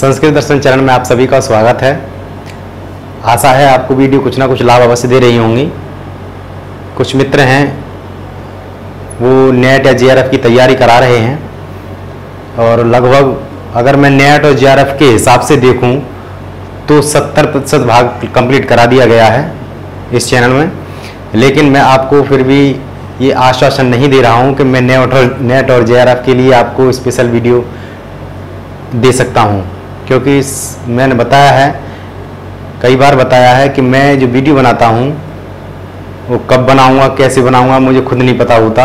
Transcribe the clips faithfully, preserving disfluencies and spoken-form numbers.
संस्कृत दर्शन चरण में आप सभी का स्वागत है। आशा है आपको वीडियो कुछ ना कुछ लाभ अवश्य दे रही होंगी। कुछ मित्र हैं वो नेट या जे आर एफ की तैयारी करा रहे हैं और लगभग अगर मैं नेट और जे आर एफ के हिसाब से देखूं तो सत्तर प्रतिशत भाग कंप्लीट करा दिया गया है इस चैनल में, लेकिन मैं आपको फिर भी ये आश्वासन नहीं दे रहा हूँ कि मैं नेट और नेट और जे आर एफ के लिए आपको स्पेशल वीडियो दे सकता हूँ, क्योंकि मैंने बताया है, कई बार बताया है कि मैं जो वीडियो बनाता हूँ वो कब बनाऊँगा, कैसे बनाऊँगा, मुझे खुद नहीं पता होता।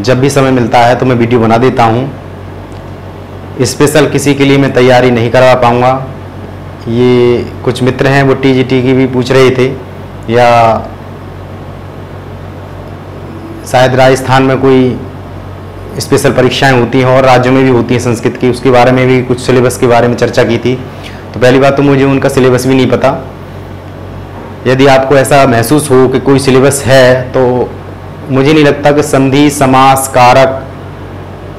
जब भी समय मिलता है तो मैं वीडियो बना देता हूँ। स्पेशल किसी के लिए मैं तैयारी नहीं करवा पाऊँगा। ये कुछ मित्र हैं वो टीजीटी की भी पूछ रहे थे, या शायद राजस्थान में कोई स्पेशल परीक्षाएं होती हैं और राज्यों में भी होती हैं संस्कृत की, उसके बारे में भी कुछ सिलेबस के बारे में चर्चा की थी। तो पहली बात तो मुझे उनका सिलेबस भी नहीं पता। यदि आपको ऐसा महसूस हो कि कोई सिलेबस है तो मुझे नहीं लगता कि संधि, समास, कारक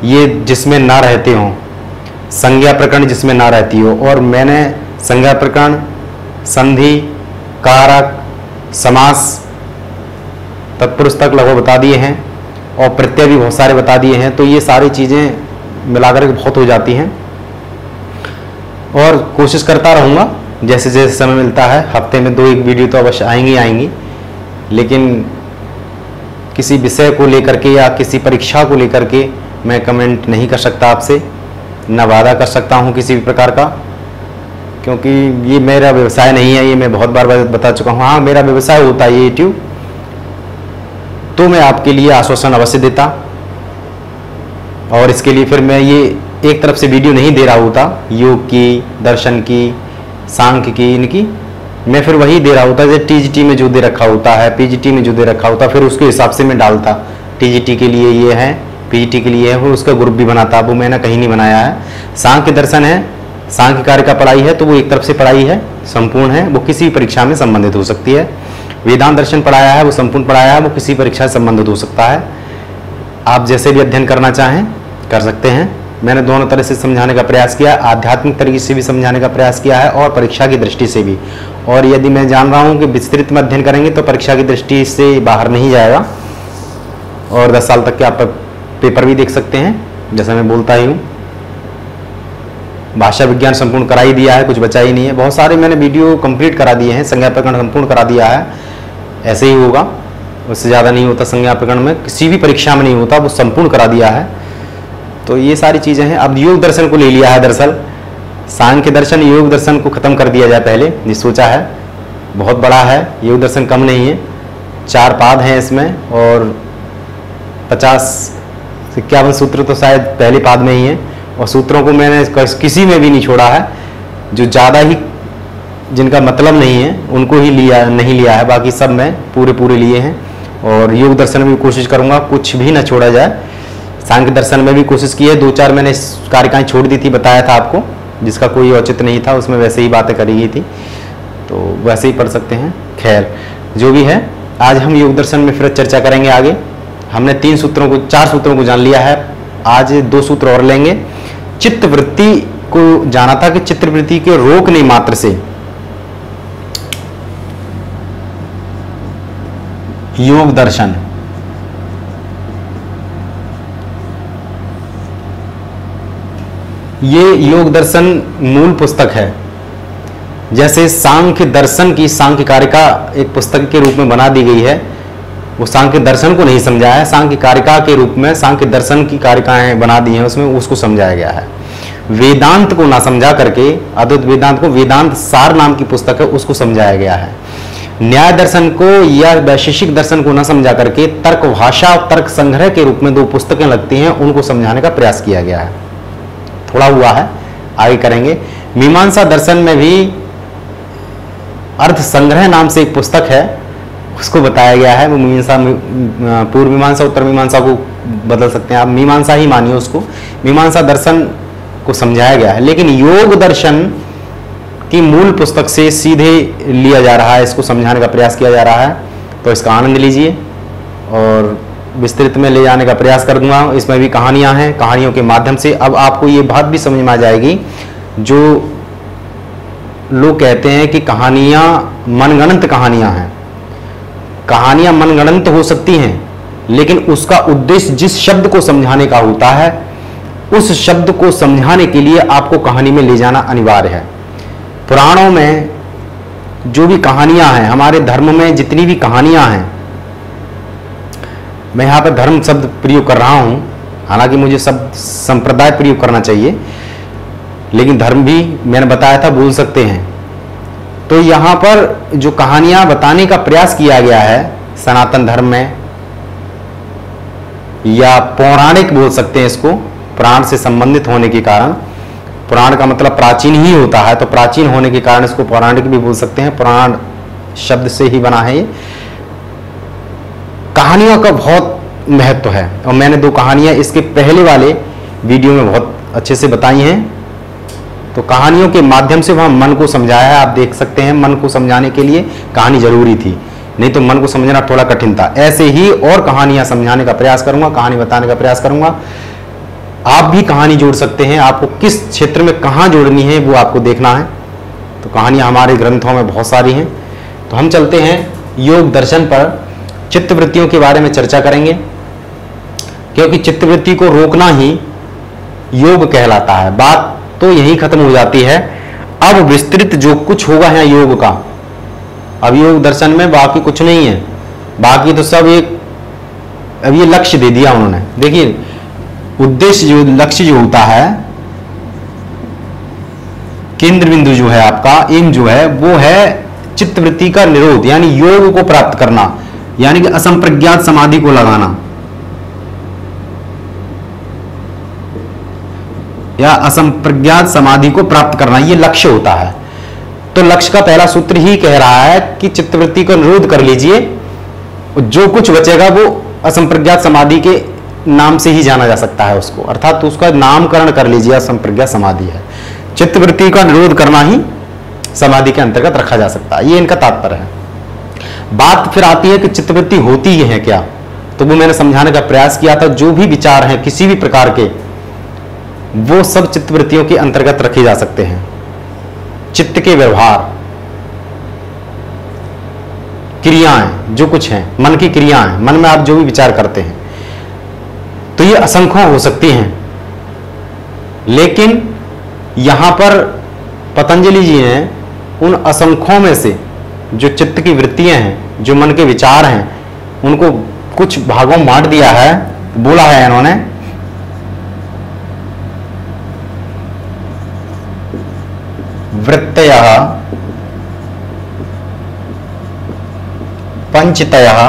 ये जिसमें ना रहते हों, संज्ञा प्रकरण जिसमें ना रहती हो, और मैंने संज्ञा प्रकरण, संधि, कारक, समास, तत्पुरुष तक लगभग बता दिए हैं और प्रत्यय भी बहुत सारे बता दिए हैं। तो ये सारी चीज़ें मिलाकर बहुत हो जाती हैं और कोशिश करता रहूँगा जैसे जैसे समय मिलता है। हफ्ते में दो एक वीडियो तो अवश्य आएंगी आएंगी लेकिन किसी विषय को लेकर के या किसी परीक्षा को लेकर के मैं कमेंट नहीं कर सकता आपसे, ना वादा कर सकता हूँ किसी भी प्रकार का, क्योंकि ये मेरा व्यवसाय नहीं है। ये मैं बहुत बार बता चुका हूँ। हाँ, मेरा व्यवसाय होता है ये यूट्यूब, तो मैं आपके लिए आश्वासन अवश्य देता और इसके लिए फिर मैं ये एक तरफ से वीडियो नहीं दे रहा होता। योग की, दर्शन की, सांख्य की, इनकी मैं फिर वही दे रहा होता जैसे टीजीटी में जो दे रखा होता है, पीजीटी में जो दे रखा होता, फिर उसके हिसाब से मैं डालता। टीजीटी के लिए ये है, पीजीटी के लिए है, फिर उसका ग्रुप भी बनाता। वो मैंने कहीं नहीं बनाया है। सांख्य दर्शन है, सांख्यकारिका पढ़ाई है, तो वो एक तरफ से पढ़ाई है, संपूर्ण है, वो किसी भी परीक्षा में संबंधित हो सकती है। वेदांत दर्शन पढ़ाया है, वो संपूर्ण पढ़ाया है, वो किसी परीक्षा से संबंधित हो सकता है। आप जैसे भी अध्ययन करना चाहें कर सकते हैं। मैंने दोनों तरह से समझाने का प्रयास किया, आध्यात्मिक तरीके से भी समझाने का प्रयास किया है और परीक्षा की दृष्टि से भी। और यदि मैं जान रहा हूँ कि विस्तृत में अध्ययन करेंगे तो परीक्षा की दृष्टि से बाहर नहीं जाएगा और दस साल तक के आप पेपर भी देख सकते हैं, जैसा मैं बोलता ही हूँ। भाषा विज्ञान संपूर्ण करा ही दिया है, कुछ बचा ही नहीं है। बहुत सारे मैंने वीडियो कंप्लीट करा दिए हैं। संज्ञा प्रकरण संपूर्ण करा दिया है, ऐसे ही होगा, उससे ज़्यादा नहीं होता। संज्ञा प्रकरण में किसी भी परीक्षा में नहीं होता, वो संपूर्ण करा दिया है। तो ये सारी चीज़ें हैं। अब योग दर्शन को ले लिया है। दरअसल सांख्य दर्शन, योग दर्शन को ख़त्म कर दिया जाए पहले, ये सोचा है। बहुत बड़ा है योग दर्शन, कम नहीं है। चार पाद हैं इसमें और पचास इक्यावन सूत्र तो शायद पहले पाद में ही है, और सूत्रों को मैंने किसी में भी नहीं छोड़ा है। जो ज़्यादा ही जिनका मतलब नहीं है उनको ही लिया नहीं लिया है, बाकी सब मैं पूरे पूरे लिए हैं। और योग दर्शन में भी कोशिश करूँगा कुछ भी ना छोड़ा जाए। सांख्य दर्शन में भी कोशिश की है, दो चार मैंने कारिकाएँ छोड़ दी थी, बताया था आपको, जिसका कोई औचित्य नहीं था, उसमें वैसे ही बातें करी गई थी, तो वैसे ही पढ़ सकते हैं। खैर, जो भी है, आज हम योग दर्शन में फिर चर्चा करेंगे आगे। हमने तीन सूत्रों को, चार सूत्रों को जान लिया है, आज दो सूत्र और लेंगे। चित्तवृत्ति को जाना था कि चित्तवृत्ति के रोकने मात्र से योग दर्शन ये योग दर्शन मूल पुस्तक है। जैसे सांख्य दर्शन की सांख्यकारिका एक पुस्तक के रूप में बना दी गई है, वो सांख्य दर्शन को नहीं समझाया है, सांख्यकारिका के रूप में सांख्य दर्शन की कारिकाएं बना दी हैं, उसमें उसको समझाया गया है। वेदांत को ना समझा करके, अद्वैत वेदांत को, वेदांत सार नाम की पुस्तक है, उसको समझाया गया है। न्याय दर्शन को या वैशेषिक दर्शन को न समझा करके तर्क भाषा, तर्क संग्रह के रूप में दो पुस्तकें लगती हैं, उनको समझाने का प्रयास किया गया है। थोड़ा हुआ है, आगे करेंगे। मीमांसा दर्शन में भी अर्थ संग्रह नाम से एक पुस्तक है, उसको बताया गया है। वो मीमांसा, पूर्व मीमांसा, उत्तर मीमांसा को बदल सकते हैं आप, मीमांसा ही मानिए उसको। मीमांसा दर्शन को समझाया गया है, लेकिन योग दर्शन कि मूल पुस्तक से सीधे लिया जा रहा है, इसको समझाने का प्रयास किया जा रहा है। तो इसका आनंद लीजिए और विस्तृत में ले जाने का प्रयास कर दूंगा। इसमें भी कहानियां हैं, कहानियों के माध्यम से अब आपको ये बात भी समझ में आ जाएगी जो लोग कहते हैं कि कहानियाँ मनगणंत कहानियाँ हैं, कहानियाँ मनगणंत हो सकती हैं, लेकिन उसका उद्देश्य जिस शब्द को समझाने का होता है उस शब्द को समझाने के लिए आपको कहानी में ले जाना अनिवार्य है। पुराणों में जो भी कहानियाँ हैं, हमारे धर्म में जितनी भी कहानियाँ हैं, मैं यहाँ पर धर्म शब्द प्रयोग कर रहा हूँ, हालांकि मुझे शब्द संप्रदाय प्रयोग करना चाहिए, लेकिन धर्म भी मैंने बताया था बोल सकते हैं। तो यहाँ पर जो कहानियाँ बताने का प्रयास किया गया है सनातन धर्म में, या पौराणिक बोल सकते हैं इसको, पुराण से संबंधित होने के कारण, पुराण का मतलब प्राचीन ही होता है, तो प्राचीन होने के कारण इसको पौराणिक भी बोल सकते हैं, पुराण शब्द से ही बना है ये। कहानियों का बहुत महत्व है और मैंने दो कहानियाँ इसके पहले वाले वीडियो में बहुत अच्छे से बताई हैं। तो कहानियों के माध्यम से वहाँ मन को समझाया है, आप देख सकते हैं मन को समझाने के लिए कहानी जरूरी थी, नहीं तो मन को समझना थोड़ा कठिन था। ऐसे ही और कहानियाँ समझाने का प्रयास करूँगा, कहानी बताने का प्रयास करूँगा। आप भी कहानी जोड़ सकते हैं, आपको किस क्षेत्र में कहाँ जोड़नी है वो आपको देखना है। तो कहानियाँ हमारे ग्रंथों में बहुत सारी हैं। तो हम चलते हैं योग दर्शन पर, चित्तवृत्तियों के बारे में चर्चा करेंगे, क्योंकि चित्तवृत्ति को रोकना ही योग कहलाता है। बात तो यही खत्म हो जाती है। अब विस्तृत जो कुछ होगा है योग का, अब योग दर्शन में बाकी कुछ नहीं है, बाकी तो सब एक, अब ये लक्ष्य दे दिया उन्होंने। देखिए उद्देश्य जो, लक्ष्य जो होता है, केंद्र बिंदु जो है आपका, एम जो है वो है चित्तवृत्ति का निरोध, यानी योग को प्राप्त करना, यानी कि असंप्रज्ञात समाधि को लगाना या असंप्रज्ञात समाधि को प्राप्त करना, ये लक्ष्य होता है। तो लक्ष्य का पहला सूत्र ही कह रहा है कि चित्तवृत्ति को निरोध कर लीजिए, जो कुछ बचेगा वो असंप्रज्ञात समाधि के नाम से ही जाना जा सकता है उसको, अर्थात तो उसका नामकरण कर लीजिए असंप्रज्ञात समाधि है। चित्तवृत्ति का निरोध करना ही समाधि के अंतर्गत रखा जा सकता है, ये इनका तात्पर्य है। बात फिर आती है कि चित्तवृत्ति होती है क्या, तो वो मैंने समझाने का प्रयास किया था। जो भी विचार हैं किसी भी प्रकार के, वो सब चित्तवृत्तियों के अंतर्गत रखे जा सकते हैं। चित्त के व्यवहार, क्रियाएं जो कुछ हैं, मन की क्रियाएं, मन में आप जो भी विचार करते हैं, तो ये असंख्य हो सकती हैं। लेकिन यहाँ पर पतंजलि जी ने उन असंख्यों में से जो चित्त की वृत्तियां हैं, जो मन के विचार हैं, उनको कुछ भागों में बांट दिया है। बोला है इन्होंने वृत्तयः, पंचतयः,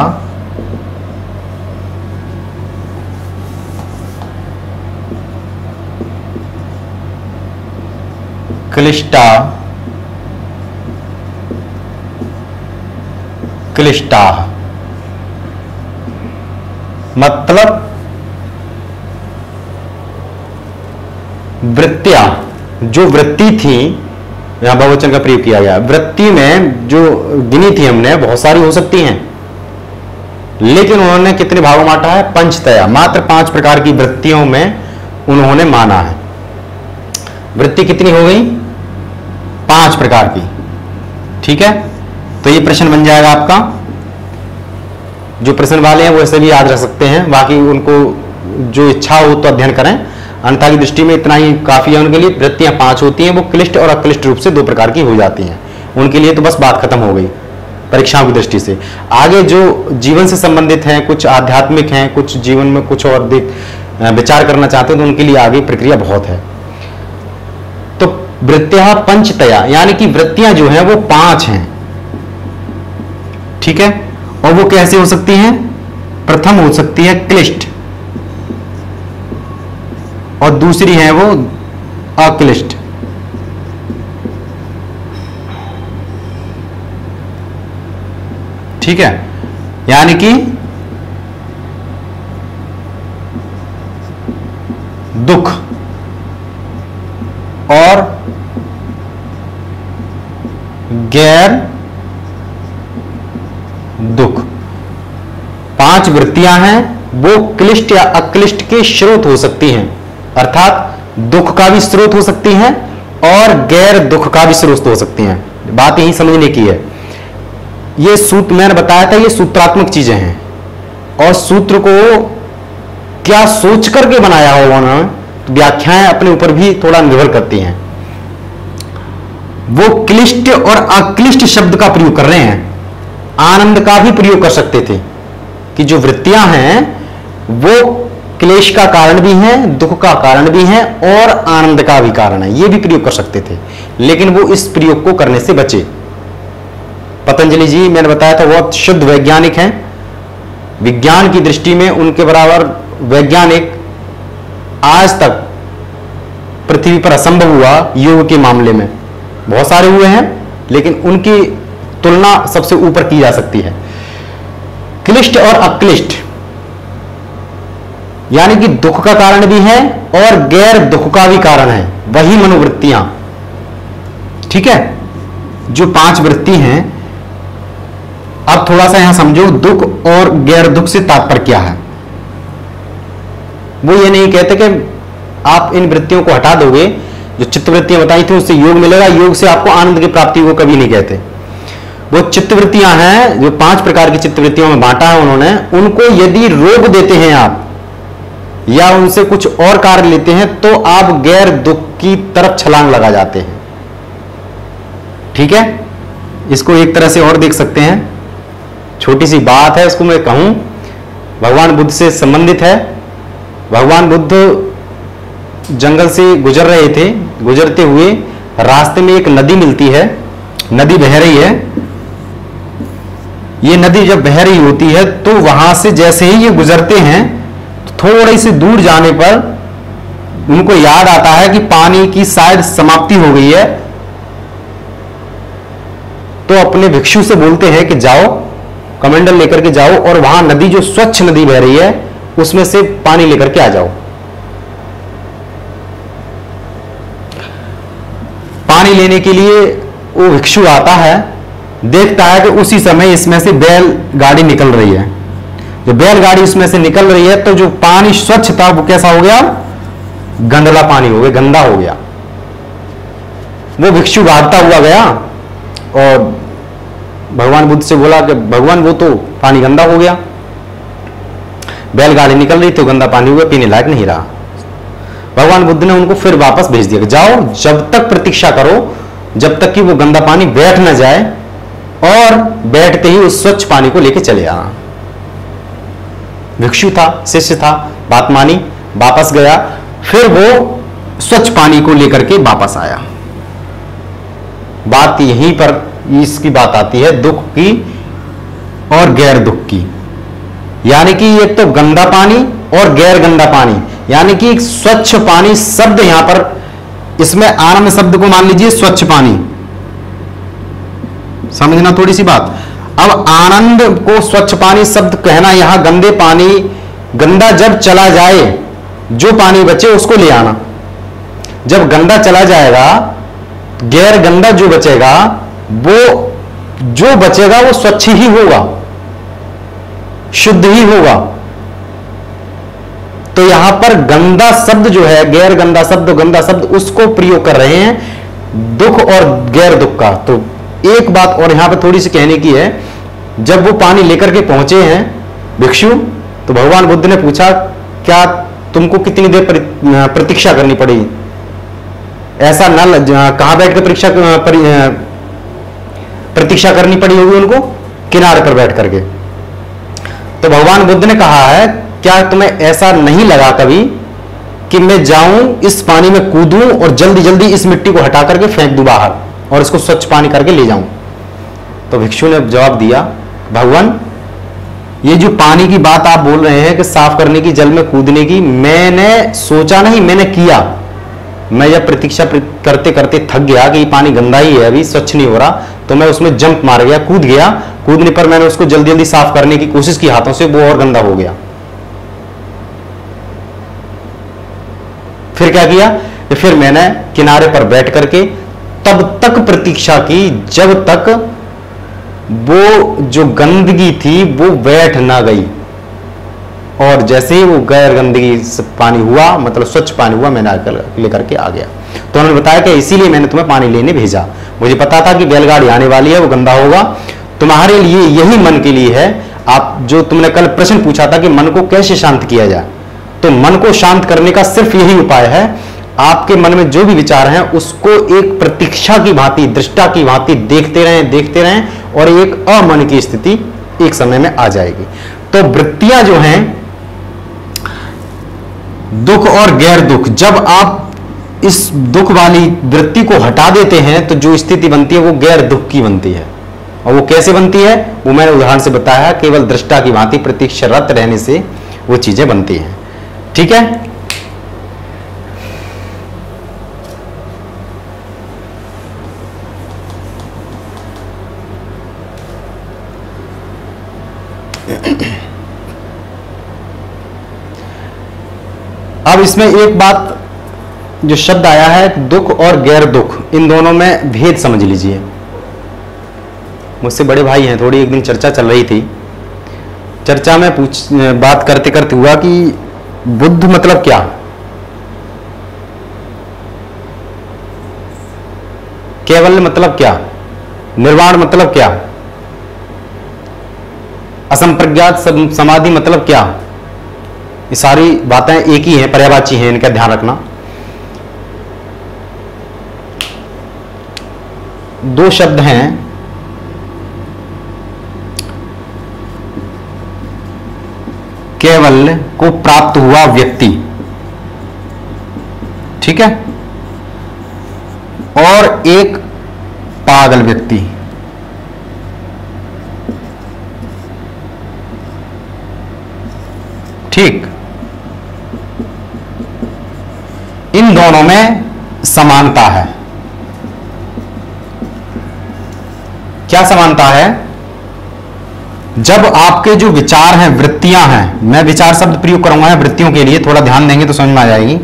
क्लिष्टा, क्लिष्टाः, मतलब वृत्तियां, जो वृत्ति थी, यहाँ बहुवचन का प्रयोग किया गया, वृत्ति में जो गिनी थी हमने, बहुत सारी हो सकती हैं, लेकिन उन्होंने कितने भागों बांटा है, पंचतया, मात्र पांच प्रकार की वृत्तियों में उन्होंने माना है। वृत्ति कितनी हो गई, पांच प्रकार की, ठीक है। तो ये प्रश्न बन जाएगा आपका, जो प्रश्न वाले हैं वो ऐसे भी याद रख सकते हैं, बाकी उनको जो इच्छा हो तो अध्ययन करें, अन्यथा की दृष्टि में इतना ही काफी है उनके लिए। वृत्तियां पांच होती हैं, वो क्लिष्ट और अक्लिष्ट रूप से दो प्रकार की हो जाती हैं, उनके लिए तो बस बात खत्म हो गई परीक्षाओं की दृष्टि से। आगे जो जीवन से संबंधित हैं, कुछ आध्यात्मिक हैं, कुछ जीवन में कुछ और अधिक विचार करना चाहते हैं, तो उनके लिए आगे प्रक्रिया बहुत है। तो वृत्तियां पंचतया, यानी कि वृत्तियां जो है वो पांच हैं, ठीक है। और वो कैसे हो सकती हैं, प्रथम हो सकती है क्लिष्ट और दूसरी है वो अक्लिष्ट, ठीक है। यानी कि दुख और गैर दुख, पांच वृत्तियां हैं, वो क्लिष्ट या अक्लिष्ट के स्रोत हो सकती हैं, अर्थात दुख का भी स्रोत हो सकती है और गैर दुख का भी स्रोत हो सकती हैं। बात यही समझने की है। ये सूत्र मैंने बताया था, ये सूत्रात्मक चीजें हैं और सूत्र को क्या सोच करके बनाया हो वहां तो व्याख्याएं अपने ऊपर भी थोड़ा निर्भर करती हैं। वो क्लिष्ट और अक्लिष्ट शब्द का प्रयोग कर रहे हैं, आनंद का भी प्रयोग कर सकते थे कि जो वृत्तियां हैं वो क्लेश का कारण भी है, दुख का कारण भी है और आनंद का भी कारण है, ये भी प्रयोग कर सकते थे, लेकिन वो इस प्रयोग को करने से बचे। पतंजलि जी मैंने बताया था बहुत शुद्ध वैज्ञानिक हैं, विज्ञान की दृष्टि में उनके बराबर वैज्ञानिक आज तक पृथ्वी पर असंभव हुआ। योग के मामले में बहुत सारे हुए हैं लेकिन उनकी तुलना सबसे ऊपर की जा सकती है। क्लिष्ट और अक्लिष्ट यानी कि दुख का कारण भी है और गैर दुख का भी कारण है, वही मनोवृत्तियां। ठीक है, जो पांच वृत्ति हैं। अब थोड़ा सा यहां समझो दुख और गैर दुख से तात्पर्य क्या है। वो ये नहीं कहते कि आप इन वृत्तियों को हटा दोगे, जो चित्तवृत्तियां बताई थी उससे योग मिलेगा, योग से आपको आनंद की प्राप्ति, वो कभी नहीं कहते। वो चित्तवृत्तियां हैं जो पांच प्रकार की चित्तवृत्तियों में बांटा है उन्होंने, उनको यदि रोक देते हैं आप या उनसे कुछ और कार्य लेते हैं तो आप गैर दुख की तरफ छलांग लगा जाते हैं। ठीक है, इसको एक तरह से और देख सकते हैं। छोटी सी बात है, इसको मैं कहूं, भगवान बुद्ध से संबंधित है। भगवान बुद्ध जंगल से गुजर रहे थे, गुजरते हुए रास्ते में एक नदी मिलती है, नदी बह रही है। ये नदी जब बह रही होती है तो वहां से जैसे ही ये गुजरते हैं तो थोड़ी सी दूर जाने पर उनको याद आता है कि पानी की शायद समाप्ति हो गई है, तो अपने भिक्षु से बोलते हैं कि जाओ कमंडल लेकर के जाओ और वहां नदी जो स्वच्छ नदी बह रही है उसमें से पानी लेकर के आ जाओ। पानी लेने के लिए वो भिक्षु आता है, देखता है कि उसी समय इसमें से बैल गाड़ी निकल रही है। जब बैल गाड़ी इसमें से निकल रही है तो जो पानी स्वच्छ था वो कैसा हो गया, गंदला पानी हो गया, गंदा हो गया। वो भिक्षु भागता हुआ गया और भगवान बुद्ध से बोला कि भगवान वो तो पानी गंदा हो गया, बैलगाड़ी निकल रही तो गंदा पानी हुआ, पीने लायक नहीं रहा। भगवान बुद्ध ने उनको फिर वापस भेज दिया, जाओ जब तक प्रतीक्षा करो जब तक कि वो गंदा पानी बैठ ना जाए, और बैठते ही उस स्वच्छ पानी को लेके चले आना। भिक्षु था, शिष्य था, बात मानी, वापस गया, फिर वो स्वच्छ पानी को लेकर के वापस आया। बात यहीं पर इसकी बात आती है दुख की और गैर दुख की, यानी कि एक तो गंदा पानी और गैर गंदा पानी, यानी कि स्वच्छ पानी शब्द यहां पर, इसमें आनंद शब्द को मान लीजिए स्वच्छ पानी, समझना थोड़ी सी बात। अब आनंद को स्वच्छ पानी शब्द कहना, यहां गंदे पानी, गंदा जब चला जाए जो पानी बचे उसको ले आना। जब गंदा चला जाएगा, गैर गंदा जो बचेगा वो जो बचेगा वो स्वच्छ ही होगा, शुद्ध ही होगा। तो यहां पर गंदा शब्द जो है, गैर गंदा शब्द, गंदा शब्द उसको प्रयोग कर रहे हैं दुख और गैर दुख का। तो एक बात और यहां पर थोड़ी सी कहने की है, जब वो पानी लेकर के पहुंचे हैं भिक्षु, तो भगवान बुद्ध ने पूछा क्या तुमको कितनी देर प्रतीक्षा करनी पड़ी, ऐसा ना कहां बैठ कर परीक्षा प्रतीक्षा करनी पड़ी होगी उनको, किनारे पर बैठ करके। तो भगवान बुद्ध ने कहा है क्या तुम्हें ऐसा नहीं लगा कभी कि मैं जाऊं इस पानी में कूदूं और जल्दी जल्दी इस मिट्टी को हटा करके फेंक दूं बाहर और इसको स्वच्छ पानी करके ले जाऊं। तो भिक्षु ने जवाब दिया, भगवान ये जो पानी की बात आप बोल रहे हैं कि साफ करने की, जल में कूदने की, मैंने सोचा नहीं, मैंने किया। मैं जब प्रतीक्षा करते करते थक गया कि ये पानी गंदा ही है, अभी स्वच्छ नहीं हो रहा, तो मैं उसमें जंप मार गया, कूद गया। कूदने पर मैंने उसको जल्दी जल्दी साफ करने की कोशिश की हाथों से, वो और गंदा हो गया। फिर क्या किया, फिर मैंने किनारे पर बैठ करके तब तक प्रतीक्षा की जब तक वो जो गंदगी थी वो बैठ ना गई, और जैसे ही वो गैर गंदगी पानी हुआ, मतलब स्वच्छ पानी हुआ, मैं नारियल लेकर के आ गया। तो उन्होंने बताया कि इसीलिए मैंने तुम्हें पानी लेने भेजा, मुझे पता था कि बैलगाड़ी आने वाली है, वो गंदा होगा, तुम्हारे लिए यही मन के लिए है। आप जो तुमने कल प्रश्न पूछा था कि मन को कैसे शांत किया जाए, तो मन को शांत करने का सिर्फ यही उपाय है, आपके मन में जो भी विचार हैं उसको एक प्रतीक्षा की भांति, दृष्टा की भांति देखते रहें देखते रहें और एक अमन की स्थिति एक समय में आ जाएगी। तो वृत्तियां जो हैं, दुख और गैर दुख, जब आप इस दुख वाली वृत्ति को हटा देते हैं तो जो स्थिति बनती है वो गैर दुख की बनती है। और वो कैसे बनती है वो मैंने उदाहरण से बताया, केवल दृष्टा की भांति प्रतीक्षारत रहने से वो चीजें बनती हैं। ठीक है, अब इसमें एक बात जो शब्द आया है, दुख और गैर दुख, इन दोनों में भेद समझ लीजिए। मुझसे बड़े भाई हैं, थोड़ी एक दिन चर्चा चल रही थी, चर्चा में पूछ बात करते करते हुआ कि बुद्ध मतलब क्या। केवल मतलब क्या, निर्वाण मतलब क्या, असंप्रज्ञात समाधि मतलब क्या, ये सारी बातें एक ही हैं, पर्यायवाची हैं, इनका ध्यान रखना। दो शब्द हैं, केवल को प्राप्त हुआ व्यक्ति, ठीक है, और एक पागल व्यक्ति। ठीक, इन दोनों में समानता है। क्या समानता है? जब आपके जो विचार हैं, वृत्तियां हैं, मैं विचार शब्द प्रयोग करूंगा वृत्तियों के लिए, थोड़ा ध्यान देंगे तो समझ में आ जाएगी।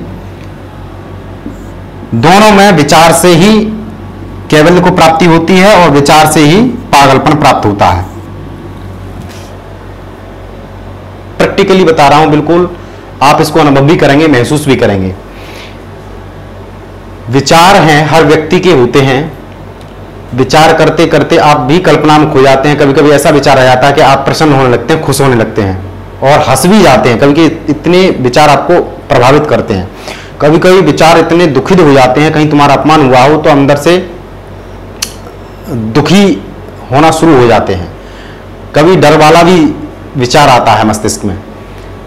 दोनों में विचार से ही केवल को प्राप्ति होती है और विचार से ही पागलपन प्राप्त होता है। प्रैक्टिकली बता रहा हूं, बिल्कुल आप इसको अनुभव भी करेंगे, महसूस भी करेंगे। विचार हैं, हर व्यक्ति के होते हैं। विचार करते करते आप भी कल्पना में खो जाते हैं। कभी कभी ऐसा विचार आ जाता है कि आप प्रसन्न होने लगते हैं, खुश होने लगते हैं और हंस भी जाते हैं। कभी कभी इतने विचार आपको प्रभावित करते हैं। कभी कभी विचार इतने दुखित हो जाते हैं, कहीं तुम्हारा अपमान हुआ हो तो अंदर से दुखी होना शुरू हो जाते हैं। कभी डर वाला भी विचार आता है मस्तिष्क में,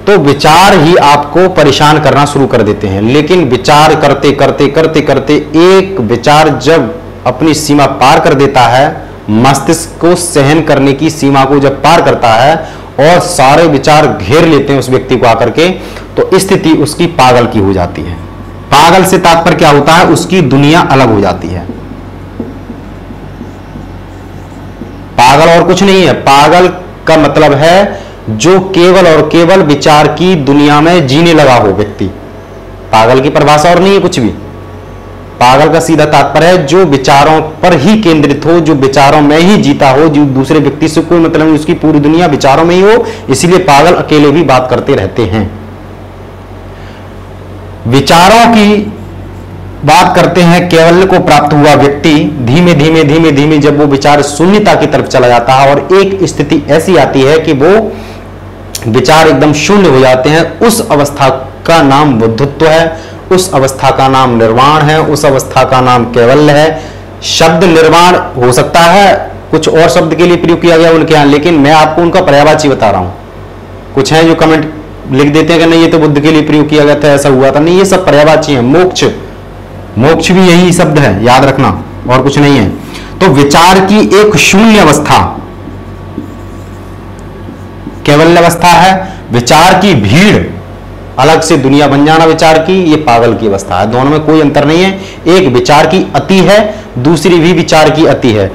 तो विचार ही आपको परेशान करना शुरू कर देते हैं। लेकिन विचार करते करते करते करते एक विचार जब अपनी सीमा पार कर देता है, मस्तिष्क को सहन करने की सीमा को जब पार करता है और सारे विचार घेर लेते हैं उस व्यक्ति को आकर के, तो स्थिति उसकी पागल की हो जाती है। पागल से तात्पर्य क्या होता है, उसकी दुनिया अलग हो जाती है। पागल और कुछ नहीं है, पागल का मतलब है जो केवल और केवल विचार की दुनिया में जीने लगा हो व्यक्ति। पागल की परिभाषा और नहीं है कुछ भी। पागल का सीधा तात्पर्य है जो विचारों पर ही केंद्रित हो, जो विचारों में ही जीता हो, जो दूसरे व्यक्ति से कोई मतलब नहीं, उसकी पूरी दुनिया विचारों में ही हो, इसीलिए पागल अकेले भी बात करते रहते हैं। विचारों की बात करते हैं, केवल को प्राप्त हुआ व्यक्ति। धीमे धीमे धीमे धीमे जब वो विचार शून्यता की तरफ चला जाता है और एक स्थिति ऐसी आती है कि वो विचार एकदम शून्य हो जाते हैं, उस अवस्था का नाम बुद्धत्व है, उस अवस्था का नाम निर्वाण है, उस अवस्था का नाम केवल है। शब्द निर्वाण हो सकता है, कुछ और शब्द के लिए प्रयोग किया गया उनके यहाँ, लेकिन मैं आपको उनका पर्यायवाची बता रहा हूँ। कुछ हैं जो कमेंट लिख देते हैं कि नहीं ये तो बुद्ध के लिए प्रयोग किया गया था, ऐसा हुआ था, नहीं, ये सब पर्यायवाची है। मोक्ष, मोक्ष भी यही शब्द है, याद रखना, और कुछ नहीं है। तो विचार की एक शून्य अवस्था केवल अवस्था है, विचार की भीड़, अलग से दुनिया बन जाना विचार की, ये पागल की अवस्था है। दोनों में कोई अंतर नहीं है। एक विचार की अति है, दूसरी भी विचार की अति है।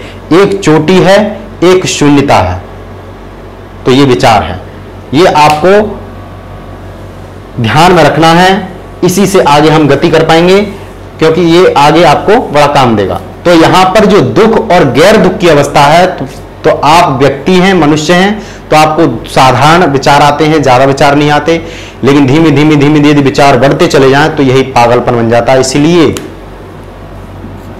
एक चोटी है, एक शून्यता है। तो ये विचार है, ये आपको ध्यान में रखना है, इसी से आगे हम गति कर पाएंगे, क्योंकि ये आगे आपको बड़ा काम देगा। तो यहां पर जो दुख और गैर दुख की अवस्था है, तो आप व्यक्ति हैं, मनुष्य हैं, तो आपको साधारण विचार आते हैं, ज़्यादा विचार नहीं आते, लेकिन धीमे धीमे धीमे धीरे विचार बढ़ते चले जाएं तो यही पागलपन बन जाता है। इसलिए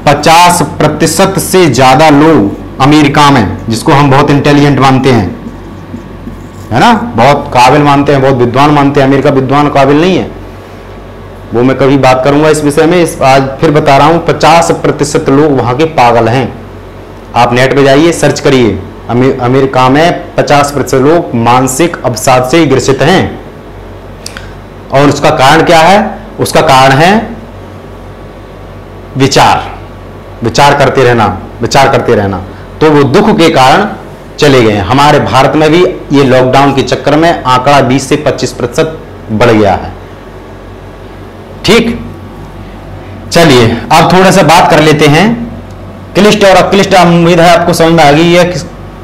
पचास प्रतिशत से ज़्यादा लोग अमेरिका में, जिसको हम बहुत इंटेलिजेंट मानते हैं, है ना, बहुत काबिल मानते हैं, बहुत विद्वान मानते हैं, अमेरिका विद्वान काबिल नहीं है, वो मैं कभी बात करूंगा इस विषय में। इस आज फिर बता रहा हूँ, पचास प्रतिशत लोग वहाँ के पागल हैं। आप नेट पे जाइए, सर्च करिए, अमे, अमेरिका में पचास प्रतिशत लोग मानसिक अवसाद से ग्रसित हैं। और उसका कारण क्या है? उसका कारण है विचार, विचार करते रहना, विचार करते रहना। तो वो दुख के कारण चले गए। हमारे भारत में भी ये लॉकडाउन के चक्कर में आंकड़ा बीस से पच्चीस प्रतिशत बढ़ गया है। ठीक, चलिए अब थोड़ा सा बात कर लेते हैं क्लिष्ट और अक्लिष्ट। उम्मीद है आपको समझ में आ गई है।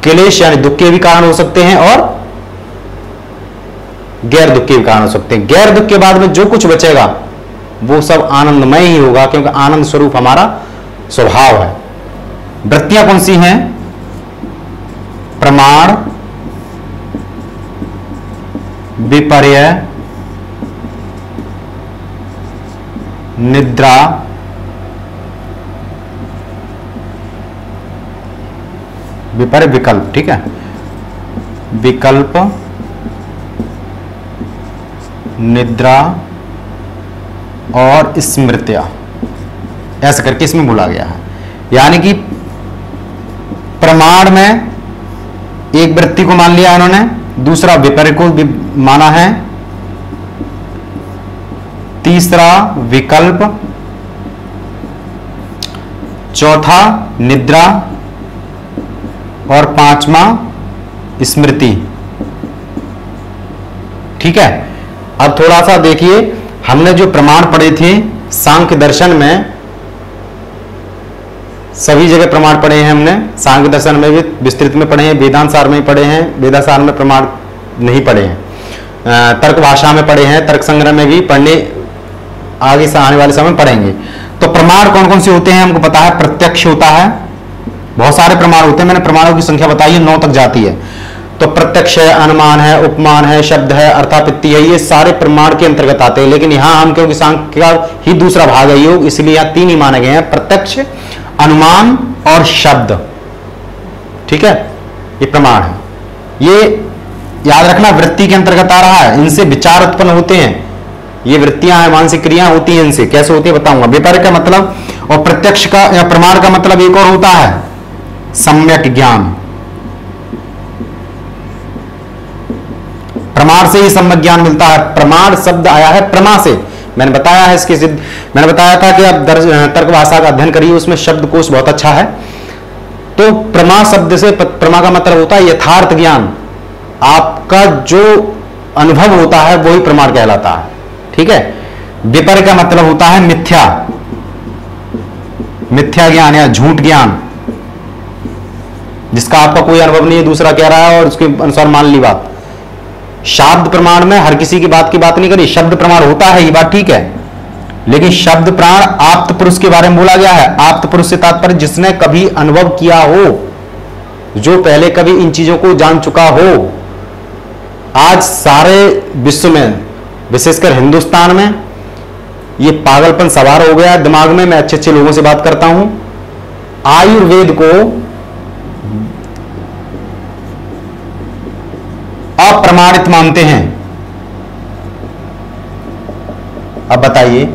क्लेश यानी दुख के भी कारण हो सकते हैं और गैर दुख के भी कारण हो सकते हैं। गैर दुख के बाद में जो कुछ बचेगा वो सब आनंदमय ही होगा, क्योंकि आनंद स्वरूप हमारा स्वभाव है। वृत्तियां कौन सी हैं? प्रमाण, विपर्य, निद्रा, विपर्य विकल्प, ठीक है, विकल्प, निद्रा और स्मृतियां, ऐसा करके इसमें बोला गया है। यानी कि प्रमाण में एक वृत्ति को मान लिया उन्होंने, दूसरा विपर्य को भी माना है, तीसरा विकल्प, चौथा निद्रा और पांचवा स्मृति। ठीक है, अब थोड़ा सा देखिए, हमने जो प्रमाण पढ़े थे सांख्य दर्शन में, सभी जगह प्रमाण पढ़े हैं हमने। सांख्य दर्शन में भी विस्तृत में पढ़े हैं, वेदांत सार में पढ़े हैं, वेदांत सार में प्रमाण नहीं पढ़े हैं, तर्क भाषा में पढ़े हैं, तर्क संग्रह में भी पढ़ने आगे से आने वाले समय पढ़ेंगे। तो प्रमाण कौन कौन से होते हैं हमको पता है। प्रत्यक्ष होता है, बहुत सारे प्रमाण होते हैं, मैंने प्रमाणों की संख्या बताई है, नौ तक जाती है। तो प्रत्यक्ष है, अनुमान है, उपमान है, शब्द है, अर्थापत्ति है, ये सारे प्रमाण के अंतर्गत आते हैं। लेकिन यहाँ हम क्योंकि सांख्य का ही दूसरा भाग है योग, इसलिए यहाँ तीन ही माने गए हैं, प्रत्यक्ष, अनुमान और शब्द। ठीक है, ये प्रमाण है, ये याद रखना वृत्ति के अंतर्गत आ रहा है। इनसे विचार उत्पन्न होते हैं, ये वृत्तियां हैं, मानसिक क्रियाएं होती हैं। इनसे कैसे होती है बताऊंगा। विपर्य का मतलब और प्रत्यक्ष का या प्रमाण का मतलब एक और होता है, सम्यक ज्ञान। प्रमाण से ही सम्यक ज्ञान मिलता है। प्रमाण शब्द आया है प्रमा से, मैंने बताया है इसकी सिद्ध, मैंने बताया था कि आप तर्क भाषा का अध्ययन करिए, उसमें शब्दकोश बहुत अच्छा है। तो प्रमा शब्द से, प्रमा का मतलब होता है यथार्थ ज्ञान, आपका जो अनुभव होता है वही प्रमाण कहलाता है। ठीक है, विपर्य का मतलब होता है मिथ्या, मिथ्या ज्ञान या झूठ ज्ञान, जिसका आपका कोई अनुभव नहीं है, दूसरा कह रहा है और उसके अनुसार मान ली बात। शब्द प्रमाण में हर किसी की बात की बात नहीं करी, शब्द प्रमाण होता है, ये बात ठीक है, लेकिन शब्द प्रमाण आप्त पुरुष के बारे में बोला गया है। आप्त पुरुष से तात्पर्य जिसने कभी अनुभव किया हो, जो पहले कभी इन चीजों को जान चुका हो। आज सारे विश्व में, विशेषकर हिंदुस्तान में, ये पागलपन सवार हो गया है दिमाग में। मैं अच्छे अच्छे लोगों से बात करता हूं, आयुर्वेद को अप्रमाणित मानते हैं। अब बताइए,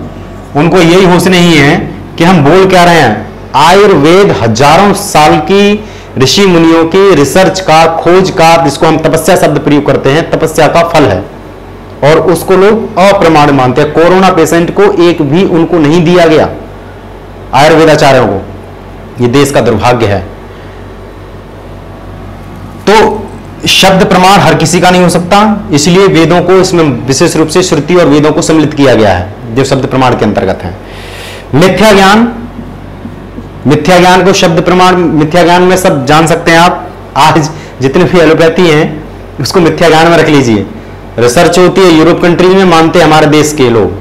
उनको यही होश नहीं है कि हम बोल क्या रहे हैं। आयुर्वेद हजारों साल की ऋषि मुनियों की रिसर्च का, खोज का, जिसको हम तपस्या शब्द प्रयोग करते हैं, तपस्या का फल है, और उसको लोग अप्रमाणित मानते हैं। कोरोना पेशेंट को एक भी उनको नहीं दिया गया, आयुर्वेदाचार्यों को। ये देश का दुर्भाग्य है। तो शब्द प्रमाण हर किसी का नहीं हो सकता, इसलिए वेदों को इसमें विशेष रूप से श्रुति और वेदों को सम्मिलित किया गया है, जो शब्द प्रमाण के अंतर्गत है। मिथ्या ज्ञान, मिथ्या ज्ञान को शब्द प्रमाण, मिथ्या ज्ञान में सब जान सकते हैं आप। आज जितने भी एलोपैथी हैं उसको मिथ्या ज्ञान में रख लीजिए। रिसर्च होती है यूरोप कंट्रीज में, मानते हमारे देश के लोग,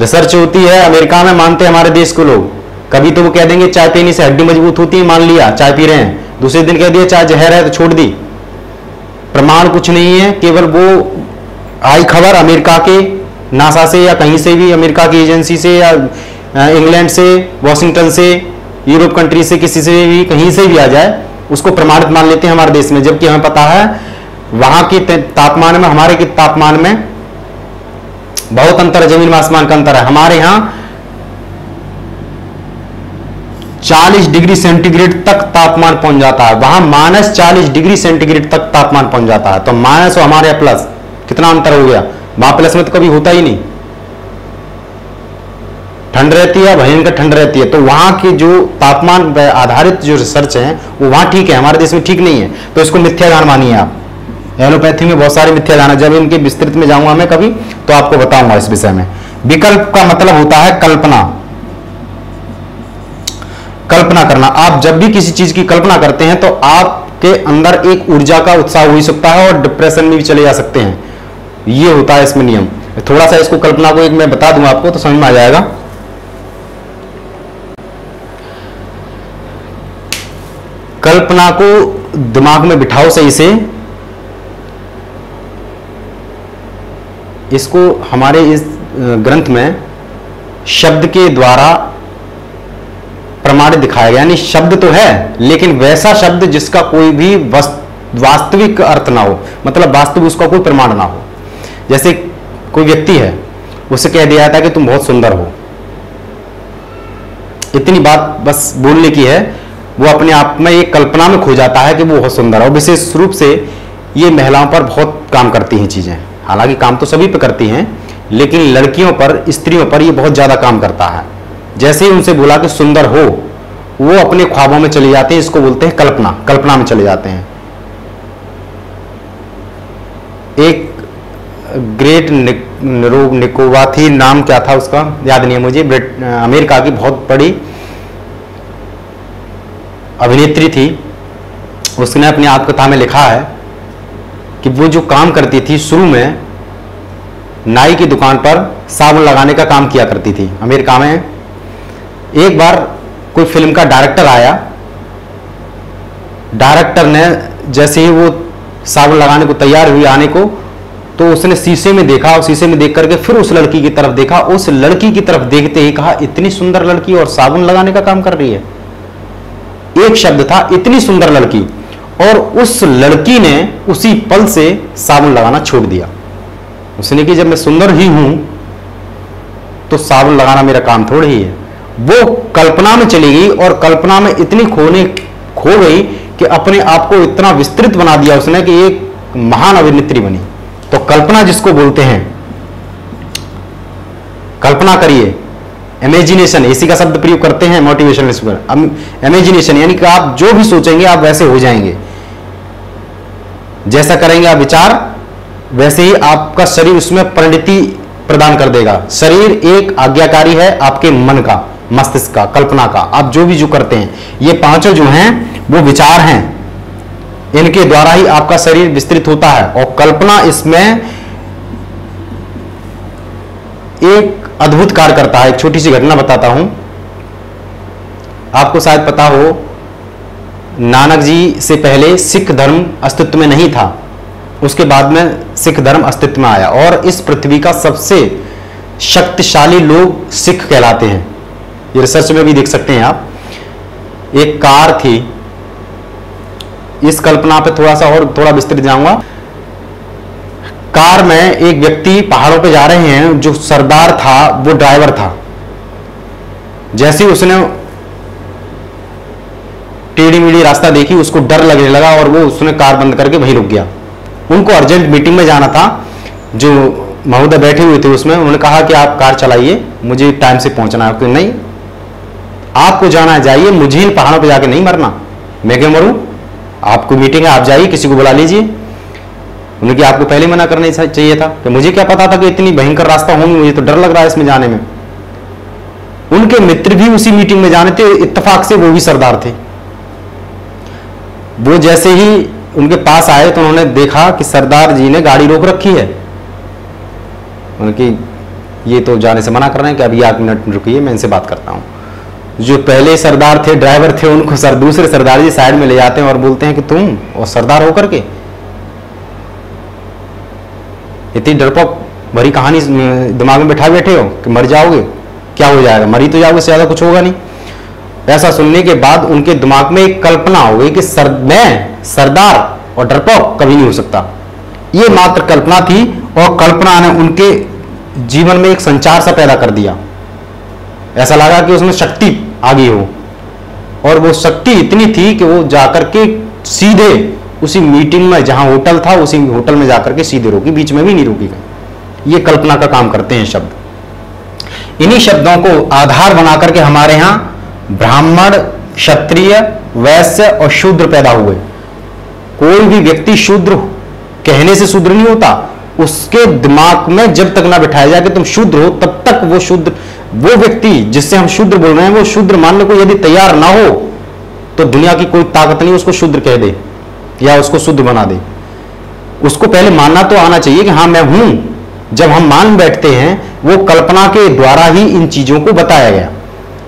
रिसर्च होती है अमेरिका में, मानते हमारे देश के लोग। कभी तो वो कह देंगे चाय पीने से हड्डी मजबूत होती है, मान लिया चाय पी रहे हैं, दूसरे दिन कह दिया चाहे जहर है तो छोड़ दी, प्रमाण कुछ नहीं है। केवल वो आई खबर अमेरिका के नासा से या कहीं से भी अमेरिका की एजेंसी से या इंग्लैंड से, वॉशिंगटन से, यूरोप कंट्री से, किसी से भी कहीं से भी आ जाए उसको प्रमाणित मान लेते हैं हमारे देश में, जबकि हमें पता है वहाँ के तापमान में हमारे के तापमान में बहुत अंतर है, जमीन में आसमान का अंतर है। हमारे यहाँ चालीस डिग्री सेंटीग्रेड तक तापमान पहुंच जाता है, वहां माइनस चालीस डिग्री सेंटीग्रेड तक तापमान पहुंच जाता है। तो माइनस और हमारे यहाँ प्लस कितना अंतर हो गया, वहां प्लस में तो कभी होता ही नहीं, ठंड रहती है, भयंकर ठंड रहती है। तो वहां की जो तापमान आधारित जो रिसर्च है वो वहां ठीक है, हमारे देश में ठीक नहीं है। तो इसको मिथ्याधारण मानिए आप। एलोपैथी में बहुत सारे मिथ्याधारण है, जब इनके विस्तृत में जाऊंगा मैं कभी तो आपको बताऊंगा इस विषय में। विकल्प का मतलब होता है कल्पना, कल्पना करना। आप जब भी किसी चीज की कल्पना करते हैं तो आपके अंदर एक ऊर्जा का उत्साह हो ही सकता है और डिप्रेशन में भी चले जा सकते हैं, ये होता है इसमें नियम। थोड़ा सा इसको कल्पना को एक मैं बता दूं आपको तो समझ में आ जाएगा। कल्पना को दिमाग में बिठाओ सही से, इसको हमारे इस ग्रंथ में शब्द के द्वारा प्रमाणित दिखाया गया, यानी शब्द तो है लेकिन वैसा शब्द जिसका कोई भी वास्तविक अर्थ ना हो, मतलब वास्तविक उसका कोई प्रमाण ना हो। जैसे कोई व्यक्ति है उसे कह दिया था कि तुम बहुत सुंदर हो, इतनी बात बस बोलने की है, वो अपने आप में एक कल्पना में खो जाता है कि वो बहुत सुंदर है। और विशेष रूप से ये महिलाओं पर बहुत काम करती हैं चीजें, हालांकि काम तो सभी पर करती हैं लेकिन लड़कियों पर, स्त्रियों पर ये बहुत ज्यादा काम करता है। जैसे ही उनसे बोला कि सुंदर हो, वो अपने ख्वाबों में चले जाते हैं, इसको बोलते हैं कल्पना, कल्पना में चले जाते हैं। एक ग्रेट निरोग निकोबाथी नाम क्या था उसका याद नहीं है मुझे, अमेरिका की बहुत बड़ी अभिनेत्री थी, उसने अपनी आत्मकथा में लिखा है कि वो जो काम करती थी शुरू में नाई की दुकान पर साबुन लगाने का काम किया करती थी अमेरिका में। एक बार कोई फिल्म का डायरेक्टर आया, डायरेक्टर ने जैसे ही वो साबुन लगाने को तैयार हुई आने को तो उसने शीशे में देखा और शीशे में देख करके फिर उस लड़की की तरफ देखा, उस लड़की की तरफ देखते ही कहा इतनी सुंदर लड़की और साबुन लगाने का काम कर रही है। एक शब्द था इतनी सुंदर लड़की, और उस लड़की ने उसी पल से साबुन लगाना छोड़ दिया। उसने कहा जब मैं सुंदर ही हूं तो साबुन लगाना मेरा काम थोड़ी ही है। वो कल्पना में चली गई और कल्पना में इतनी खोने खो गई कि अपने आप को इतना विस्तृत बना दिया उसने कि एक महान अभिनेत्री बनी। तो कल्पना जिसको बोलते हैं, कल्पना करिए, इमेजिनेशन इसी का शब्द प्रयोग करते हैं मोटिवेशनल स्पीकर। इमेजिनेशन यानी कि आप जो भी सोचेंगे आप वैसे हो जाएंगे, जैसा करेंगे आप विचार वैसे ही आपका शरीर उसमें परिणति प्रदान कर देगा। शरीर एक आज्ञाकारी है आपके मन का, मस्तिष्क का, कल्पना का। आप जो भी जो करते हैं ये पांचों जो हैं वो विचार हैं, इनके द्वारा ही आपका शरीर विस्तृत होता है। और कल्पना इसमें एक अद्भुत कार्य करता है। एक छोटी सी घटना बताता हूं आपको, शायद पता हो नानक जी से पहले सिख धर्म अस्तित्व में नहीं था, उसके बाद में सिख धर्म अस्तित्व में आया और इस पृथ्वी का सबसे शक्तिशाली लोग सिख कहलाते हैं। ये रिसर्च में भी देख सकते हैं आप। एक कार थी, इस कल्पना पे थोड़ा सा और थोड़ा विस्तृत जाऊंगा। कार में एक व्यक्ति पहाड़ों पे जा रहे हैं, जो सरदार था वो ड्राइवर था। जैसे ही उसने टेढ़ी मेढ़ी रास्ता देखी उसको डर लगने लगा और वो उसने कार बंद करके वहीं रुक गया। उनको अर्जेंट मीटिंग में जाना था, जो महोदय बैठे हुए थे उसमें उन्होंने कहा कि आप कार चलाइए, मुझे टाइम से पहुंचना है। नहीं, आपको जाना जाइए, मुझे इन पहाड़ों पर जाके नहीं मरना, मैं क्यों मरूं, आपको मीटिंग है आप जाइए, किसी को बुला लीजिए। उन्होंने कहा आपको पहले मना करना चाहिए था, तो मुझे क्या पता था कि इतनी भयंकर रास्ता होंगे, मुझे तो डर लग रहा है इसमें जाने में। उनके मित्र भी उसी मीटिंग में जाने थे, इत्तेफाक से वो भी सरदार थे। वो जैसे ही उनके पास आए तो उन्होंने देखा कि सरदार जी ने गाड़ी रोक रखी है। उनकी ये तो जाने से मना कर रहे हैं कि अभी आप मिनट रुकिए मैं इनसे बात करता हूँ। जो पहले सरदार थे, ड्राइवर थे, उनको सर दूसरे सरदार जी साइड में ले जाते हैं और बोलते हैं कि तुम और सरदार होकर के इतनी डरपोक भरी कहानी दिमाग में बैठा बैठे हो कि मर जाओगे, क्या हो जाएगा, मरी तो जाओगे, ज्यादा कुछ होगा नहीं। ऐसा सुनने के बाद उनके दिमाग में एक कल्पना हो गई कि सर, मैं सरदार और डरपोक कभी नहीं हो सकता। ये मात्र कल्पना थी और कल्पना ने उनके जीवन में एक संचार सा पैदा कर दिया। ऐसा लगा कि उसमें शक्ति आ गई हो और वो शक्ति इतनी थी कि वो जाकर के सीधे उसी मीटिंग में जहां होटल था उसी होटल में जाकर के सीधे रोकी, बीच में भी नहीं रोकी गई। ये कल्पना का काम करते हैं शब्द। इन्हीं शब्दों को आधार बना करके हमारे यहाँ ब्राह्मण, क्षत्रिय, वैश्य और शूद्र पैदा हुए। कोई भी व्यक्ति शूद्र कहने से शूद्र नहीं होता, उसके दिमाग में जब तक ना बिठाया जाए कि तुम शूद्र हो तब तक वो शूद्र, वो व्यक्ति जिससे हम शूद्र बोल रहे हैं वो शूद्र मानने को यदि तैयार ना हो तो दुनिया की कोई ताकत नहीं उसको शूद्र कह दे या उसको शूद्र बना दे। उसको पहले मानना तो आना चाहिए कि हाँ मैं हूं। जब हम मान बैठते हैं वो कल्पना के द्वारा ही इन चीजों को बताया गया।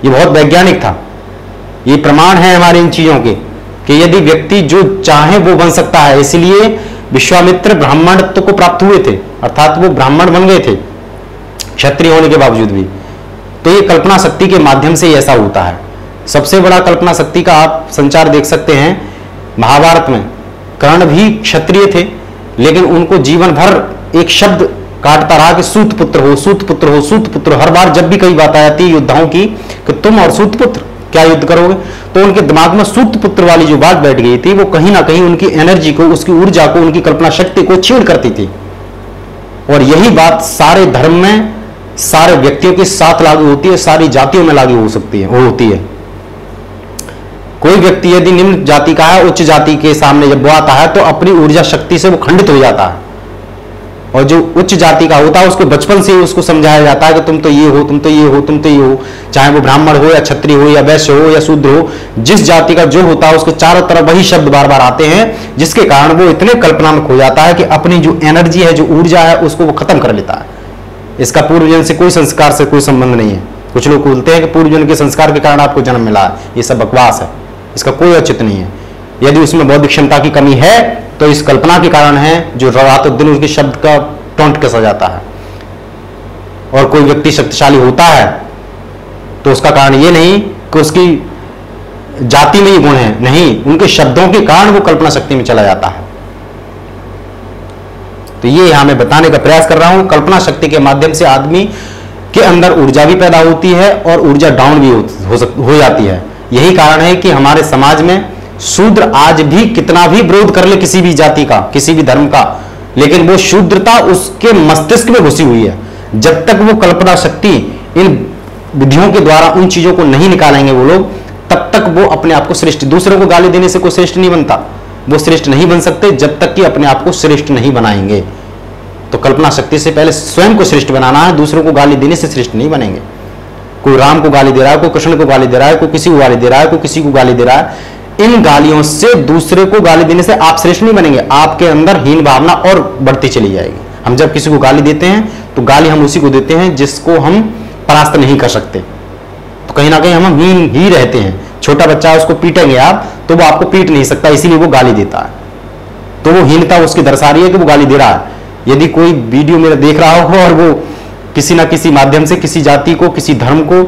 ये बहुत वैज्ञानिक था, ये प्रमाण है हमारे इन चीजों के कि यदि व्यक्ति जो चाहे वो बन सकता है। इसलिए विश्वामित्र ब्राह्मणत्व को प्राप्त हुए थे, अर्थात वो ब्राह्मण बन गए थे क्षत्रिय होने के बावजूद भी। तो ये कल्पना शक्ति के माध्यम से ऐसा होता है। सबसे बड़ा कल्पना शक्ति का आप संचार देख सकते हैं महाभारत में। कर्ण भी क्षत्रिय थे लेकिन उनको जीवन भर एक शब्द काटता रहा कि सूत पुत्र हो, सूत पुत्र हो, सूत पुत्र। हर बार जब भी कई बात आती है योद्धाओं की कि तुम और सूत पुत्र क्या युद्ध करोगे, तो उनके दिमाग में सूत पुत्र वाली जो बात बैठ गई थी वो कहीं ना कहीं उनकी एनर्जी को, उसकी ऊर्जा को, उनकी कल्पना शक्ति को छीन करती थी। और यही बात सारे धर्म में सारे व्यक्तियों के साथ लागू होती है, सारी जातियों में लागू हो सकती है, वो होती है। कोई व्यक्ति यदि निम्न जाति का है उच्च जाति के सामने जब वो आता है तो अपनी ऊर्जा शक्ति से वो खंडित हो जाता है। और जो उच्च जाति का होता है उसको बचपन से उसको समझाया जाता है कि तुम तो ये हो, तुम तो ये हो, तुम तो ये हो। चाहे वो ब्राह्मण हो या क्षत्रिय हो या वैश्य हो या शूद्र हो, जिस जाति का जो होता है उसके चारों तरफ वही शब्द बार बार आते हैं, जिसके कारण वो इतने कल्पना में खो जाता है कि अपनी जो एनर्जी है, जो ऊर्जा है, उसको वो खत्म कर लेता है। इसका पूर्वजन से कोई, संस्कार से कोई संबंध नहीं है। कुछ लोग बोलते हैं कि पूर्वजन के संस्कार के कारण आपको जन्म मिला है, ये सब बकवास है, इसका कोई औचित्य नहीं है। यदि उसमें बौद्धिक क्षमता की कमी है तो इस कल्पना के कारण है जो रात दिन उसके शब्द का टोंट कसा जाता है। और कोई व्यक्ति शक्तिशाली होता है तो उसका कारण ये नहीं कि उसकी जाति में ही गुण है, नहीं, उनके शब्दों के कारण वो कल्पना शक्ति में चला जाता है। तो ये यहां मैं बताने का प्रयास कर रहा हूं, कल्पना शक्ति के माध्यम से आदमी के अंदर ऊर्जा भी पैदा होती है और ऊर्जा डाउन भी हो, हो जाती है। यही कारण है कि हमारे समाज में शूद्र आज भी कितना भी विरोध कर ले किसी भी जाति का, किसी भी धर्म का, लेकिन वो शूद्रता उसके मस्तिष्क में घुसी हुई है। जब तक वो कल्पना शक्ति इन विधियों के द्वारा उन चीजों को नहीं निकालेंगे वो लोग, तब तक वो अपने आप को श्रेष्ठ, दूसरों को गाली देने से कोई श्रेष्ठ नहीं बनता, वो श्रेष्ठ नहीं बन सकते जब तक कि अपने आप को श्रेष्ठ नहीं बनाएंगे। तो कल्पना शक्ति से पहले स्वयं को श्रेष्ठ बनाना है, दूसरों को गाली देने से श्रेष्ठ नहीं बनेंगे। कोई राम को गाली दे रहा है, कोई कृष्ण को गाली दे रहा है, कोई किसी को गाली दे रहा है, कोई किसी को गाली दे रहा है, इन गालियों से, दूसरे को गाली देने से आप श्रेष्ठ नहीं बनेंगे, आपके अंदर हीन भावना और बढ़ती चली जाएगी। हम जब किसी को गाली देते हैं तो गाली हम उसी को देते हैं जिसको हम परास्त नहीं कर सकते। तो कहीं ना कहीं हम हीन ही रहते हैं। छोटा बच्चा उसको पीटेंगे आप तो वो आपको पीट नहीं सकता, इसीलिए वो गाली देता है। तो वो हीनता उसकी दर्शा रही है कि वो गाली दे रहा है। यदि कोई वीडियो मेरा देख रहा हो और वो किसी ना किसी माध्यम से किसी जाति को, किसी धर्म को,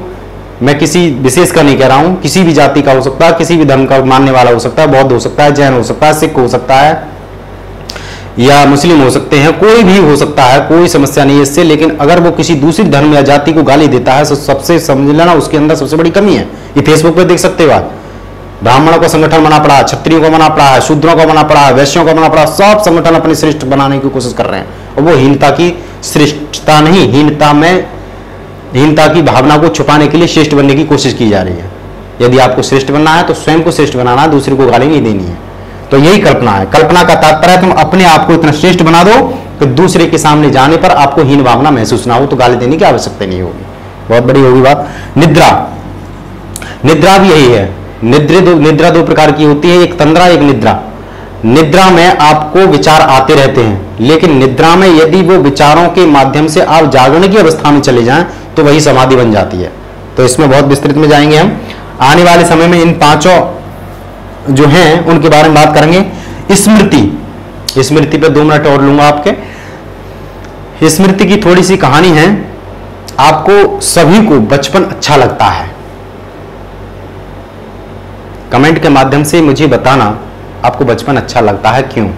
मैं किसी विशेष का नहीं कह रहा हूं, किसी भी जाति का हो सकता है, किसी भी धर्म का मानने वाला हो सकता है, बौद्ध हो सकता है, जैन हो सकता है, सिख हो सकता है या मुस्लिम हो सकते हैं, कोई भी हो सकता है, कोई समस्या नहीं है इससे। लेकिन अगर वो किसी दूसरी धर्म या जाति को गाली देता है तो सबसे समझ लेना उसके अंदर सबसे बड़ी कमी है। ये फेसबुक पर देख सकते हो आप, ब्राह्मणों का संगठन बना पड़ा है, क्षत्रियों का बना पड़ा है, शूद्रों का बना पड़ा है, वैश्यों का बना पड़ा, सब संगठन अपने श्रेष्ठ बनाने की कोशिश कर रहे हैं। और वो हीनता की, श्रेष्ठता नहीं, हीनता में, हीनता की भावना को छुपाने के लिए श्रेष्ठ बनने की कोशिश की जा रही है। यदि आपको श्रेष्ठ बनना है तो स्वयं को श्रेष्ठ बनाना है, दूसरे को गाली नहीं देनी है। तो यही कल्पना है। कल्पना का तात्पर्य है तुम अपने आप को इतना श्रेष्ठ बना दो कि दूसरे के सामने जाने पर आपको हीन भावना महसूस ना हो, तो गाली देने की आवश्यकता नहीं होगी। बहुत बड़ी होगी बात। निद्रा, निद्रा भी यही है। निद्रा दो निद्रा दो प्रकार की होती है, एक तंद्रा, एक निद्रा। निद्रा में आपको विचार आते रहते हैं, लेकिन निद्रा में यदि वो विचारों के माध्यम से आप जागरण की अवस्था में चले जाएं तो वही समाधि बन जाती है। तो इसमें बहुत विस्तृत में जाएंगे हम। आने वाले समय में इन पांचों जो हैं उनके बारे में बात करेंगे। स्मृति, स्मृति पे दो मिनट और लूंगा आपके। स्मृति की थोड़ी सी कहानी है। आपको सभी को बचपन अच्छा लगता है, कमेंट के माध्यम से मुझे बताना आपको बचपन अच्छा लगता है क्यों।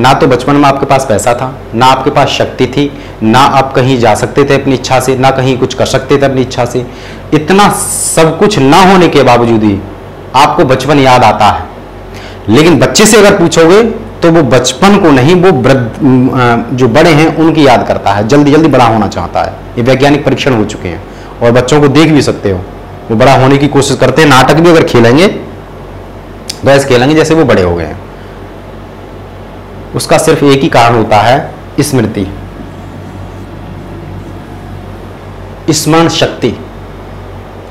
ना तो बचपन में आपके पास पैसा था, ना आपके पास शक्ति थी, ना आप कहीं जा सकते थे अपनी इच्छा से, ना कहीं कुछ कर सकते थे अपनी इच्छा से। इतना सब कुछ ना होने के बावजूद भी आपको बचपन याद आता है। लेकिन बच्चे से अगर पूछोगे तो वो बचपन को नहीं, वो वृद्ध जो बड़े हैं उनकी याद करता है, जल्दी जल्दी बड़ा होना चाहता है। ये वैज्ञानिक परीक्षण हो चुके हैं और बच्चों को देख भी सकते हो, वो बड़ा होने की कोशिश करते हैं। नाटक भी अगर खेलेंगे तो ऐसे खेलेंगे जैसे वो बड़े हो गए हैं। उसका सिर्फ एक ही कारण होता है, स्मृति, स्मरण शक्ति।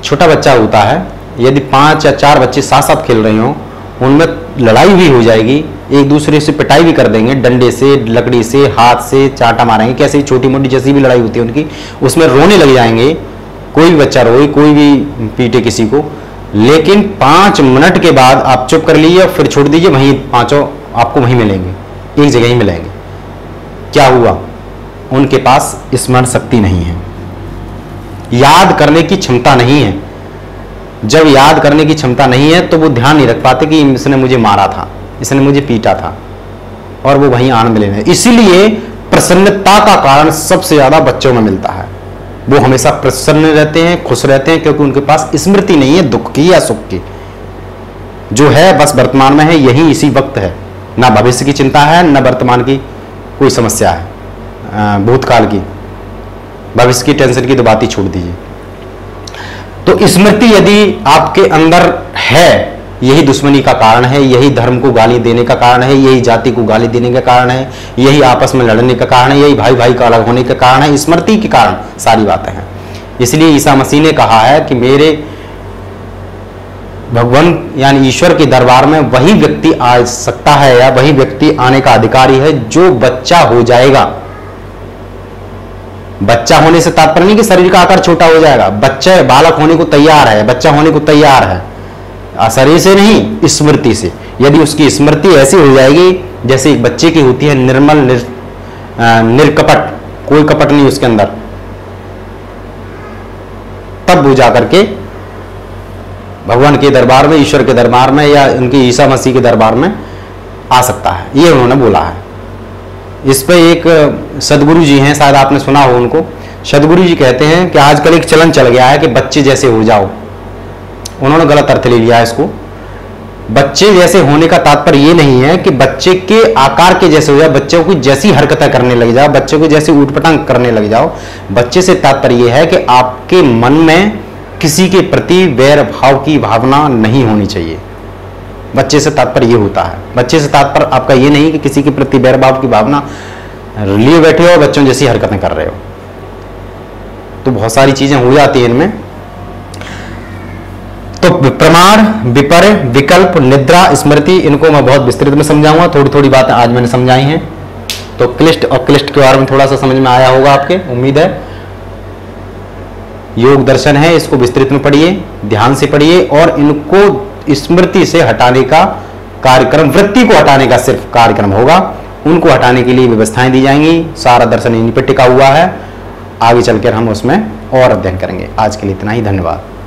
छोटा बच्चा होता है, यदि पांच या चार बच्चे साथ साथ खेल रहे हों, उनमें लड़ाई भी हो जाएगी, एक दूसरे से पिटाई भी कर देंगे, डंडे से, लकड़ी से, हाथ से चाटा मारेंगे, कैसे छोटी मोटी जैसी भी लड़ाई होती है उनकी, उसमें रोने लग जाएंगे। कोई भी बच्चा रोए, कोई भी पीटे किसी को, लेकिन पाँच मिनट के बाद आप चुप कर लीजिए और फिर छोड़ दीजिए, वहीं पाँचों आपको वहीं मिलेंगे, एक जगह ही मिलेंगे। क्या हुआ? उनके पास स्मरण शक्ति नहीं है, याद करने की क्षमता नहीं है। जब याद करने की क्षमता नहीं है तो वो ध्यान नहीं रख पाते कि इसने मुझे मारा था, इसने मुझे पीटा था, और वो वहीं आनंद लेने। इसीलिए प्रसन्नता का कारण सबसे ज़्यादा बच्चों में मिलता है। वो हमेशा प्रसन्न रहते हैं, खुश रहते हैं, क्योंकि उनके पास स्मृति नहीं है दुख की या सुख की। जो है बस वर्तमान में है, यही इसी वक्त है, ना भविष्य की चिंता है, ना वर्तमान की कोई समस्या है, भूतकाल की, भविष्य की टेंशन की तो बात ही छोड़ दीजिए। तो स्मृति यदि आपके अंदर है, यही दुश्मनी का कारण है, यही धर्म को गाली देने का कारण है, यही जाति को गाली देने का कारण है, यही आपस में लड़ने का कारण है, यही भाई भाई का अलग होने का कारण है। स्मृति के कारण सारी बातें हैं। इसलिए ईसा मसीह ने कहा है कि मेरे भगवान यानी ईश्वर के दरबार में वही व्यक्ति आ सकता है या वही व्यक्ति आने का अधिकारी है जो बच्चा हो जाएगा। बच्चा होने से तात्पर्य नहीं कि शरीर का आकार छोटा हो जाएगा, बच्चा बालक होने को तैयार है, बच्चा होने को तैयार है, शरीर से नहीं स्मृति से। यदि उसकी स्मृति ऐसी हो जाएगी जैसे एक बच्चे की होती है, निर्मल, निर, निर्कपट, कोई कपट नहीं उसके अंदर, तब वो जाकर के भगवान के दरबार में, ईश्वर के दरबार में या उनके ईसा मसीह के दरबार में आ सकता है, ये उन्होंने बोला है। इस पे एक सदगुरु जी हैं, शायद आपने सुना हो उनको। सदगुरु जी कहते हैं कि आजकल एक चलन चल गया है कि बच्चे जैसे हो जाओ। उन्होंने गलत अर्थ ले लिया है इसको। बच्चे जैसे होने का तात्पर्य ये नहीं है कि बच्चे के आकार के जैसे हो जाओ, बच्चों की जैसी हरकतें करने लग जाओ, बच्चों की जैसी ऊटपटांग करने लग जाओ। बच्चे से तात्पर्य ये है कि आपके मन में किसी के प्रति वैर भाव की भावना नहीं होनी चाहिए। बच्चे से तात्पर्य ये होता है। बच्चे से तात्पर्य आपका ये नहीं कि किसी के प्रति वैर भाव की भावना लिए बैठे हो, बच्चों जैसी हरकतें कर रहे हो, तो बहुत सारी चीजें हो जाती हैं इनमें। तो प्रमाण, विपर्य, विकल्प, निद्रा, स्मृति, इनको मैं बहुत विस्तृत में समझाऊंगा। थोड़ी थोड़ी बातें आज मैंने समझाई हैं। तो क्लिष्ट और क्लिष्ट के बारे में थोड़ा सा समझ में आया होगा आपके, उम्मीद है। योग दर्शन है, इसको विस्तृत में पढ़िए, ध्यान से पढ़िए, और इनको स्मृति से हटाने का कार्यक्रम, वृत्ति को हटाने का सिर्फ कार्यक्रम होगा। उनको हटाने के लिए व्यवस्थाएं दी जाएंगी। सारा दर्शन इन्हीं पर टिका हुआ है। आगे चलकर हम उसमें और अध्ययन करेंगे। आज के लिए इतना ही, धन्यवाद।